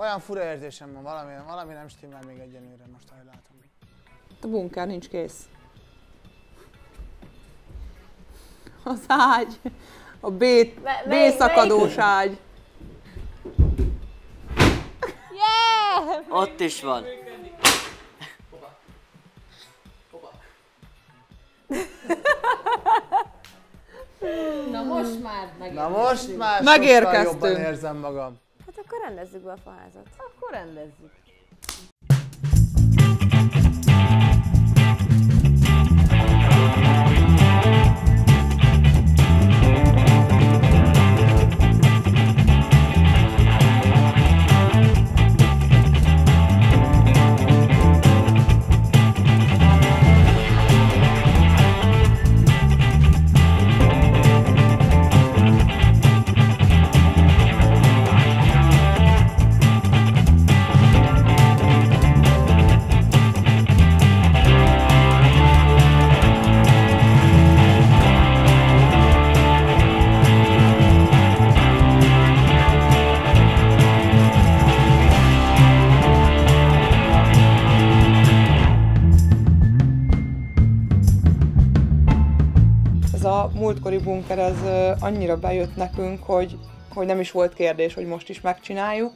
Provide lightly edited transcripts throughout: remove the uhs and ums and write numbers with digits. Olyan fura érzésem van, valami nem stimmel még egyenlőre most, ahogy látom. A bunker nincs kész. Az ágy. A B-szakadós ágy. Yeah! Ott is van. Na most már megérkeztünk. Sokkal jobban érzem magam. Hát akkor rendezzük be a faházat. Akkor rendezzük. Múltkori bunker az annyira bejött nekünk, hogy nem is volt kérdés, hogy most is megcsináljuk,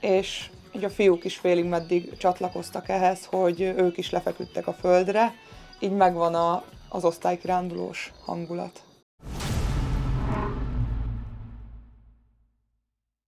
és így a fiúk is félig meddig csatlakoztak ehhez, hogy ők is lefeküdtek a földre, így megvan az osztálykirándulós hangulat.